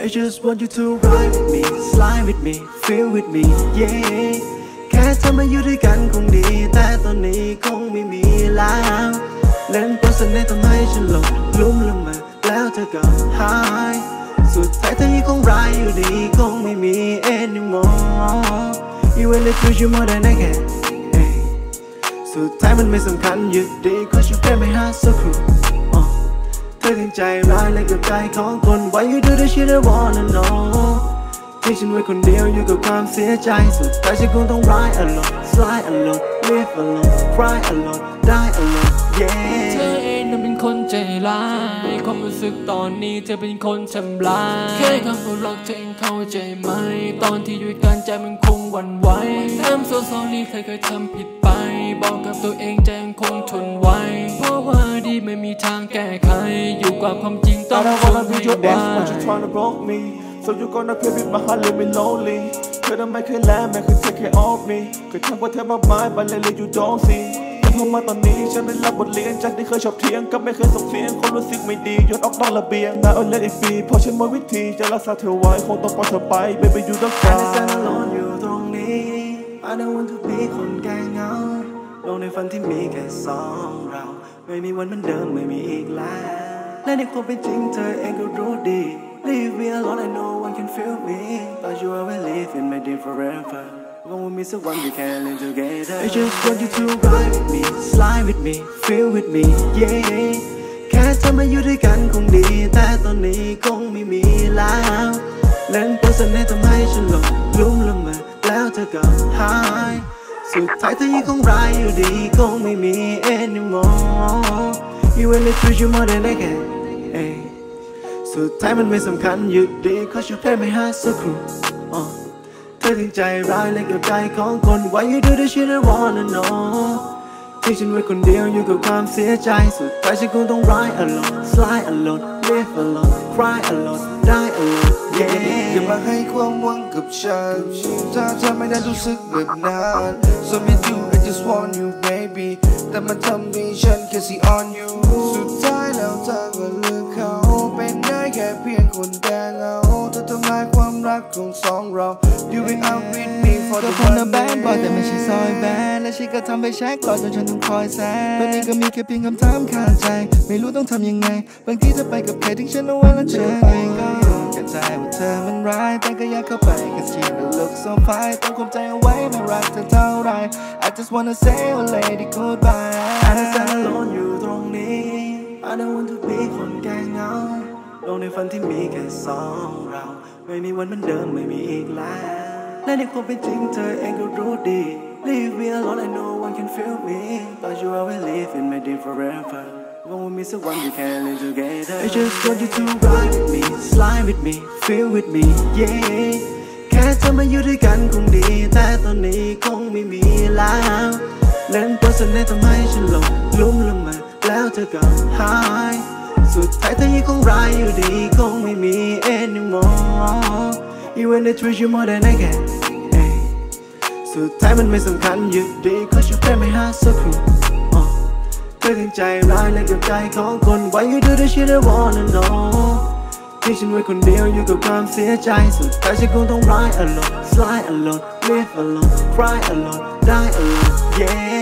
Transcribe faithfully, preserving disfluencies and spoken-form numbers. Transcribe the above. I just want you to ride with me, slide with me, feel with me, yeah แค่ทำให้อยู่ด้วยกันคงดีแต่ตอนนี้คงไม่มีแล้วเล่นโปรเซนต์ทำให้ฉันหลงลุ่มละเมอแล้วเธอก็หายสุดท้ายเธอยังคงร้ายอยู่ดีคงไม่มี anymore You and I choose you more than I can สุดท้ายมันไม่สำคัญอยู่ดีก็ฉันแค่ไม่หาสักครู่ทิ้งใจร้ายและกับใจของคน Why you do this shit I wanna know ทิ้งฉันไว้คนเดียวอยู่กับความเสียใจสุดท้ายฉันคงต้อง ride alone slide alone live alone cry alone die alone yeah เธอเองนั้นเป็นคนใจร้ายความรู้สึกตอนนี้เธอเป็นคนทำลายแค่คำว่ารักเธอเองเข้าใจไหมตอนที่อยู่กันใจมันคงหวั่นไหว I'm so sorry ใครเคยทำผิดไปบอกกับตัวเองใจยังคงทนไว้เพราะว่าดีไม่มีทางแก้ไขอยู่กับความจริงต้องทนให้ไหว But you trying to broke me so you gonna play with my heart leave me lonely เธอนั้นไม่เคยแลไม่เคย take care of me เคยทำกว่าเธอมากมาย but lately you don't see แต่พอมาตอนนี้ฉันได้รับบทเรียนจากที่เคยชอบเถียงกับไม่เคยส่งเสียงความรู้สึกไม่ดีย้อนออกนอกระเบียงแต่เอาเล่นอีกปีพอฉันหมดวิธีจะรักษาเธอไว้คงต้องปล่อยเธอไป baby you don't cry ฉันไม่ร้อนอยู่ตรงนี้ I don't want to be คนแก่เงาโลกในฝันที่มีแค่สองเราไม่มีวันเหมือนเดิมไม่มีอีกแล้วและในความเป็นจริงเธอเองก็รู้ดี Leave me alone and no one can feel me But you are will live in my dream forever One will miss the one we can live together I just want you to ride with me slide with me feel with me yeah แค่ทำให้อยู่ด้วยกันคงดีแต่ตอนนี้คงไม่มีแล้วเล่นโปรเซนต์ทำให้ฉันหลงลุ่มละเมอแล้วเธอก็หายสุดท้ายเธอยังคงร้ายอยู่ดีคงไม่มี anymore You and I choose you more than I can สุดท้ายมันไม่สำคัญอยู่ดีขอช่วยแพ้ไม่หาสักครู่เธอทิ้งใจร้ายและกับใจของคน Why you do this shit I wanna know ทิ้งฉันไว้คนเดียวอยู่กับความเสียใจสุดท้ายฉันคงต้อง ride alone slide alone live alone cry alone die alone yeah อย่ามาให้ความหวังกับฉันถ้าเธอไม่ได้รู้สึกแบบนั้น So with you I just want you baby แต่มันทำให้ฉันแค่ see on you สุดท้ายแล้วเธอก็เลือกเขาเป็นได้แค่เพียงคนแก่เงาเธอทำลายความรักของสองเรา You will out with me for the one night บอกแต่ไม่ใช่ซอยแบนและฉันก็ทำไปแช็คก่อนจนฉันต้องคอยแซงตอนนี้ก็มีแค่เพียงคำถามคาใจไม่รู้ต้องทำยังไงบางทีเธอไปกับใครทิ้งฉันเอาไว้แล้วเธอไปก็เข้าใจว่าเธอมันร้ายแต่ก็อยากเข้าไปกับชีวิตมันลุกโซฟายต้องข่มใจเอาไว้ไม่รักเธอเท่าไร I just wanna say a lady goodbye ฉันจะ alone อยู่ตรงนี้ I don't want to be คนแก่เงาโลกในฝันที่มีแค่สองเราไม่มีวันเหมือนเดิมไม่มีอีกแล้วและในความเป็นจริงเธอเองก็รู้ดี Leave me alone and no one can feel me But you always live in my dream forever One will miss the one we can live together I just want you to ride with me slide with me feel with me yeah แค่ทำให้อยู่ด้วยกันคงดีแต่ตอนนี้คงไม่มีแล้วเล่นโปรเซนต์ทำให้ฉันหลงลุ่มละเมอแล้วเธอก็หายสุดท้ายเธอยังคงร้ายอยู่ดีคงไม่มี anymore You and I treat you more than I can สุดท้ายมันไม่สำคัญอยู่ดีขอช่วยแค่ไม่หาสักครู่เธอทิ้งใจร้ายและกับใจของคน Why you do this shit I wanna know ทิ้งฉันไว้คนเดียวอยู่กับความเสียใจสุดท้ายฉันคงต้อง ride alone slide alone live alone cry alone die alone yeah